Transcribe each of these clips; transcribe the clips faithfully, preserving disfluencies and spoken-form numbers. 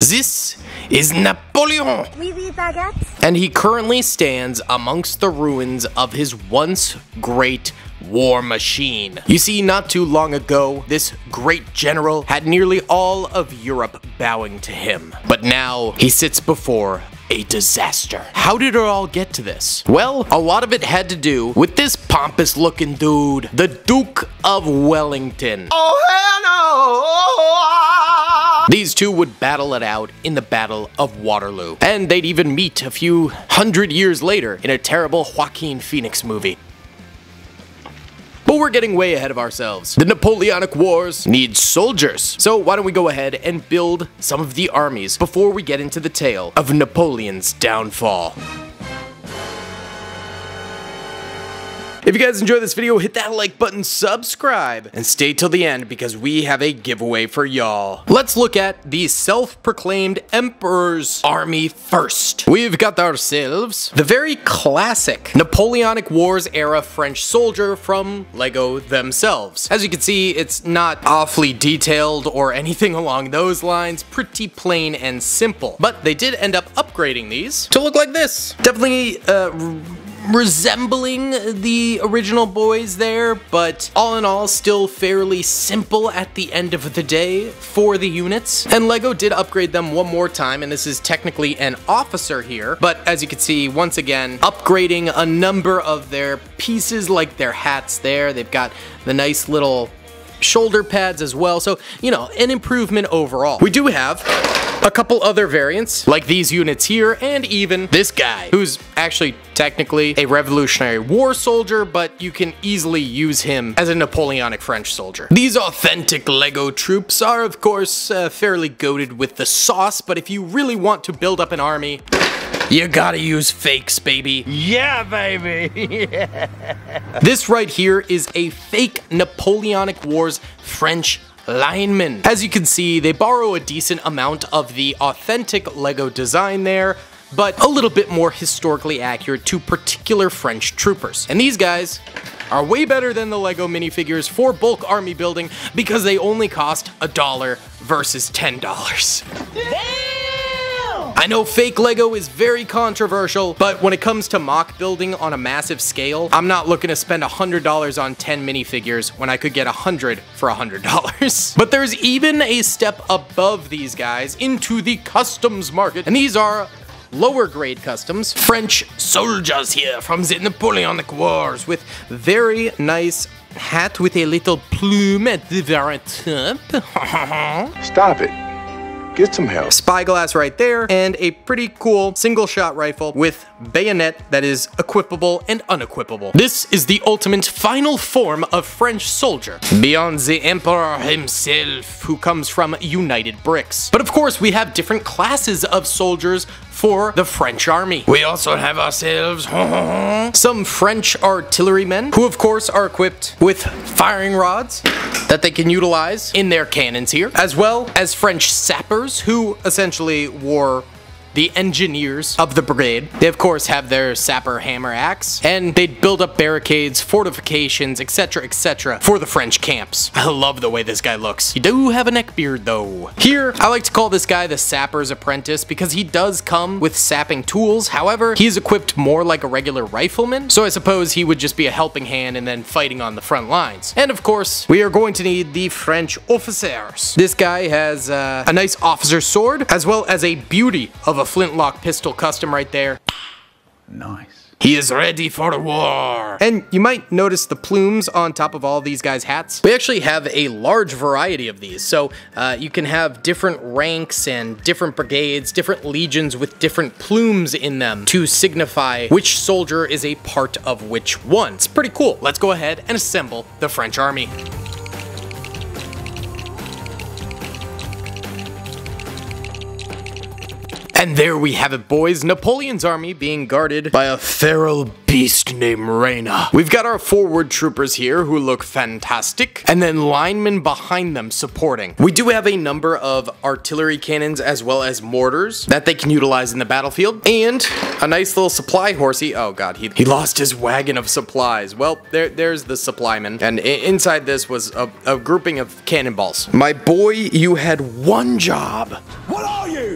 This is Napoleon, and he currently stands amongst the ruins of his once great war machine. You see, not too long ago, this great general had nearly all of Europe bowing to him, but now he sits before a disaster. How did it all get to this? Well, a lot of it had to do with this pompous looking dude, the Duke of Wellington. Oh, hell no! These two would battle it out in the Battle of Waterloo, and they'd even meet a few hundred years later in a terrible Joaquin Phoenix movie. But we're getting way ahead of ourselves. The Napoleonic Wars need soldiers, so why don't we go ahead and build some of the armies before we get into the tale of Napoleon's downfall. If you guys enjoyed this video, hit that like button, subscribe, and stay till the end because we have a giveaway for y'all. Let's look at the self-proclaimed Emperor's army first. We've got ourselves the very classic Napoleonic Wars era French soldier from Lego themselves. As you can see, it's not awfully detailed or anything along those lines, pretty plain and simple. But they did end up upgrading these to look like this. Definitely, uh... resembling the original boys there, but all in all still fairly simple at the end of the day for the units. And Lego did upgrade them one more time, and this is technically an officer here, but as you can see, once again upgrading a number of their pieces, like their hats there. They've got the nice little shoulder pads as well, so you know, an improvement overall. We do have a couple other variants, like these units here, and even this guy, who's actually technically a Revolutionary War soldier, but you can easily use him as a Napoleonic French soldier. These authentic Lego troops are, of course, uh, fairly goated with the sauce, but if you really want to build up an army, you gotta use fakes, baby. Yeah, baby. Yeah. This right here is a fake Napoleonic Wars French lineman. As you can see, they borrow a decent amount of the authentic Lego design there, but a little bit more historically accurate to particular French troopers. And these guys are way better than the Lego minifigures for bulk army building because they only cost a dollar versus ten dollars. I know fake Lego is very controversial, but when it comes to mock building on a massive scale, I'm not looking to spend one hundred dollars on ten minifigures when I could get one hundred for one hundred dollars. But there's even a step above these guys into the customs market, and these are lower grade customs French soldiers here from the Napoleonic Wars with very nice hat with a little plume at the very top. Stop it. Get some help. Spy glass right there, and a pretty cool single shot rifle with bayonet that is equipable and unequipable. This is the ultimate final form of French soldier, beyond the Emperor himself, who comes from United Bricks. But of course, we have different classes of soldiers for the French army. We also have ourselves some French artillerymen, who of course are equipped with firing rods that they can utilize in their cannons here, as well as French sappers, who essentially wore the engineers of the brigade. They of course have their sapper hammer axe, and they'd build up barricades, fortifications, etc, et cetera for the French camps. I love the way this guy looks. He do have a neckbeard though. Here, I like to call this guy the sapper's apprentice because he does come with sapping tools. However, he's equipped more like a regular rifleman, so I suppose he would just be a helping hand and then fighting on the front lines. And of course, we are going to need the French officers. This guy has uh, a nice officer sword, as well as a beauty of a flintlock pistol custom right there. Nice. He is ready for the war. And you might notice the plumes on top of all these guys' hats. We actually have a large variety of these, so uh, you can have different ranks and different brigades, different legions with different plumes in them to signify which soldier is a part of which one. It's pretty cool. Let's go ahead and assemble the French army. And there we have it, boys. Napoleon's army being guarded by a feral beast named Reina. We've got our forward troopers here who look fantastic, and then linemen behind them supporting. We do have a number of artillery cannons as well as mortars that they can utilize in the battlefield, and a nice little supply horsey. Oh god, he, he lost his wagon of supplies. Well, there, there's the supplyman, and inside this was a, a grouping of cannonballs. My boy, you had one job. What are you?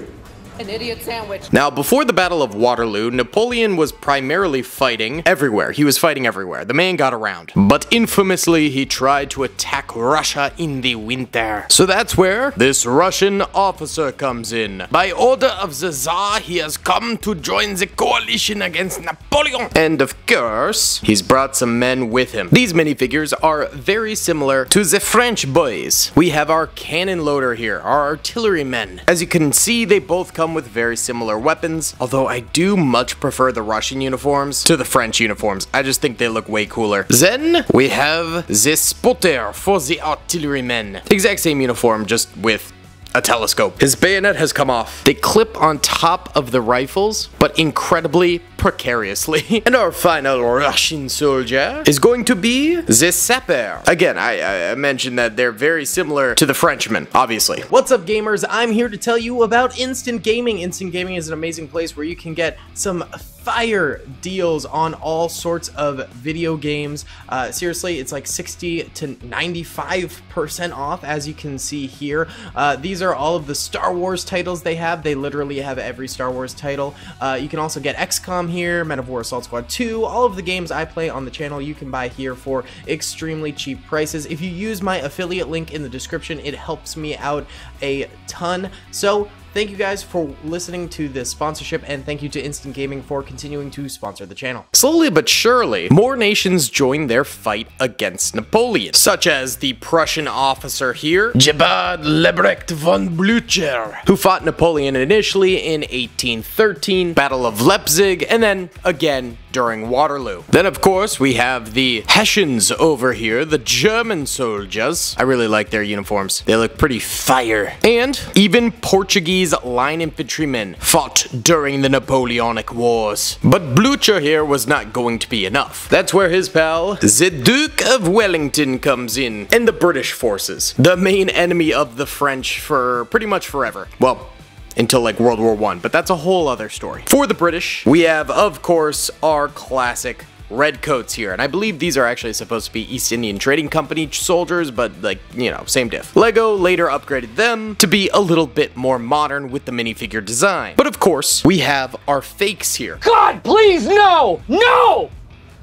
An idiot sandwich. Now, before the Battle of Waterloo, Napoleon was primarily fighting everywhere. He was fighting everywhere. The man got around. But infamously, he tried to attack Russia in the winter. So that's where this Russian officer comes in. By order of the Tsar, he has come to join the coalition against Napoleon. And of course, he's brought some men with him. These minifigures are very similar to the French boys. We have our cannon loader here, our artillery men. As you can see, they both come with very similar weapons, although I do much prefer the Russian uniforms to the French uniforms. I just think they look way cooler. Then we have the spotter for the artillerymen. The exact same uniform, just with a telescope. His bayonet has come off. They clip on top of the rifles, but incredibly precariously. And our final Russian soldier is going to be the sapper. Again, I, I mentioned that they're very similar to the Frenchmen, obviously. What's up, gamers? I'm here to tell you about Instant Gaming. Instant Gaming is an amazing place where you can get some fire deals on all sorts of video games. Uh, seriously, it's like sixty to ninety-five percent off, as you can see here. Uh, these are all of the Star Wars titles they have. They literally have every Star Wars title. Uh, you can also get X COM here, Men of War Assault Squad two, all of the games I play on the channel you can buy here for extremely cheap prices. If you use my affiliate link in the description, it helps me out a ton. So thank you guys for listening to this sponsorship, and thank you to Instant Gaming for continuing to sponsor the channel. Slowly but surely, more nations joined their fight against Napoleon, such as the Prussian officer here, Gebhard Leberecht von Blücher, who fought Napoleon initially in eighteen thirteen, Battle of Leipzig, and then again during Waterloo. Then of course we have the Hessians over here, the German soldiers. I really like their uniforms. They look pretty fire. And even Portuguese line infantrymen fought during the Napoleonic Wars. But Blücher here was not going to be enough. That's where his pal, the Duke of Wellington, comes in, and the British forces, the main enemy of the French for pretty much forever. Well, until like World War One, but that's a whole other story. For the British, we have, of course, our classic redcoats here, and I believe these are actually supposed to be East Indian Trading Company soldiers, but like, you know, same diff. Lego later upgraded them to be a little bit more modern with the minifigure design. But of course, we have our fakes here. God, please, no! No!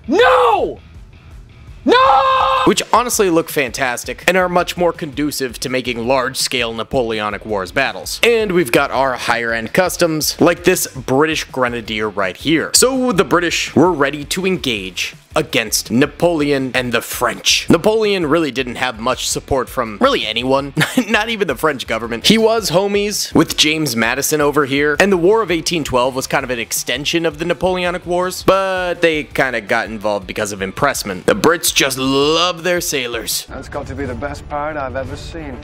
No! No! Which honestly look fantastic and are much more conducive to making large-scale Napoleonic Wars battles. And we've got our higher-end customs, like this British Grenadier right here. So the British were ready to engage against Napoleon and the French. Napoleon really didn't have much support from really anyone, not even the French government. He was homies with James Madison over here, and the War of eighteen twelve was kind of an extension of the Napoleonic Wars, but they kind of got involved because of impressment. The Brits just love their sailors. That's got to be the best pirate I've ever seen.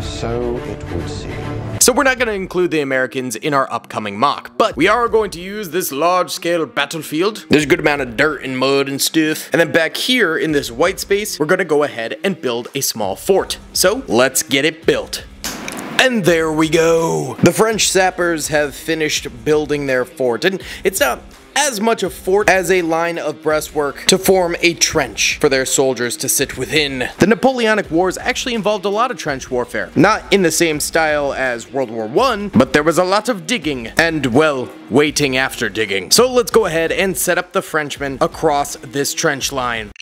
So it would seem. So we're not going to include the Americans in our upcoming mock, but we are going to use this large-scale battlefield. There's a good amount of dirt and mud and stuff. And then back here in this white space, we're going to go ahead and build a small fort. So let's get it built. And there we go. The French sappers have finished building their fort, and it's not as much a fort as a line of breastwork to form a trench for their soldiers to sit within. The Napoleonic Wars actually involved a lot of trench warfare, not in the same style as World War One, but there was a lot of digging and, well, waiting after digging. So let's go ahead and set up the Frenchmen across this trench line.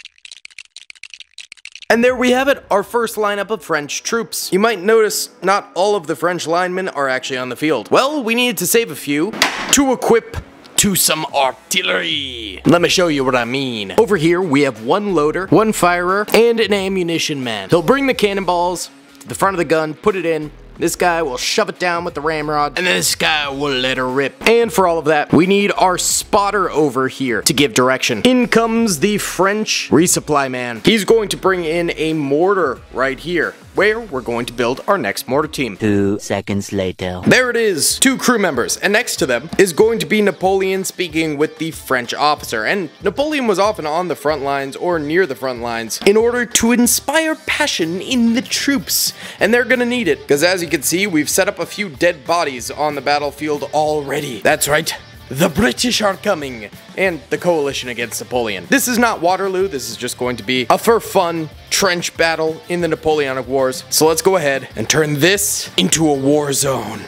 And there we have it, our first lineup of French troops. You might notice not all of the French linemen are actually on the field. Well, we needed to save a few to equip to some artillery. Let me show you what I mean. Over here, we have one loader, one firer, and an ammunition man. He'll bring the cannonballs to the front of the gun, put it in. This guy will shove it down with the ramrod, and this guy will let her rip. And for all of that, we need our spotter over here to give direction. In comes the French resupply man. He's going to bring in a mortar right here, where we're going to build our next mortar team. Two seconds later. There it is, two crew members, and next to them is going to be Napoleon speaking with the French officer. And Napoleon was often on the front lines or near the front lines in order to inspire passion in the troops, and they're gonna need it, because as you can see, we've set up a few dead bodies on the battlefield already. That's right. The British are coming, and the coalition against Napoleon. This is not Waterloo, this is just going to be a for fun trench battle in the Napoleonic Wars. So let's go ahead and turn this into a war zone.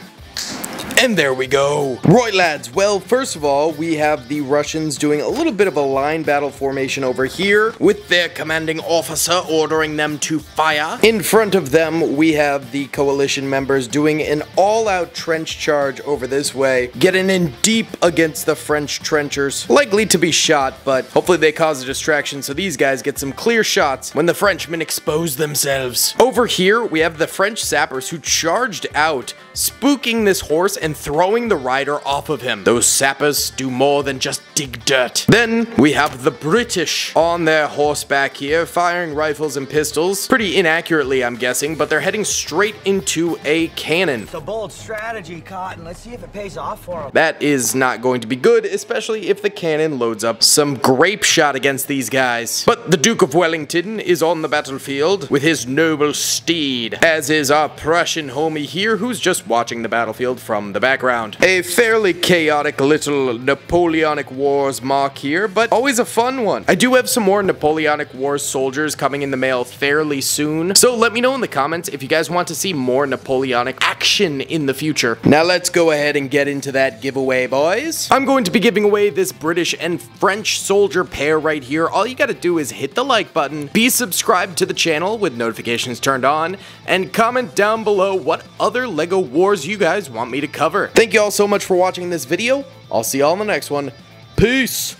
Bricks. And there we go. Right, lads, well, first of all, we have the Russians doing a little bit of a line battle formation over here with their commanding officer ordering them to fire. In front of them, we have the coalition members doing an all-out trench charge over this way, getting in deep against the French trenchers, likely to be shot, but hopefully they cause a distraction so these guys get some clear shots when the Frenchmen expose themselves. Over here, we have the French sappers who charged out, spooking this horse and throwing the rider off of him. Those sappers do more than just dig dirt. Then we have the British on their horseback here, firing rifles and pistols. Pretty inaccurately, I'm guessing, but they're heading straight into a cannon. It's a bold strategy, Cotton. Let's see if it pays off for them. That is not going to be good, especially if the cannon loads up some grape shot against these guys. But the Duke of Wellington is on the battlefield with his noble steed, as is our Prussian homie here, who's just watching the battlefield from the background. A fairly chaotic little Napoleonic Wars mock here, but always a fun one. I do have some more Napoleonic Wars soldiers coming in the mail fairly soon, so let me know in the comments if you guys want to see more Napoleonic action in the future. Now let's go ahead and get into that giveaway, boys. I'm going to be giving away this British and French soldier pair right here. All you gotta do is hit the like button, be subscribed to the channel with notifications turned on, and comment down below what other Lego wars you guys want me to cover. Thank you all so much for watching this video. I'll see y'all in the next one. Peace!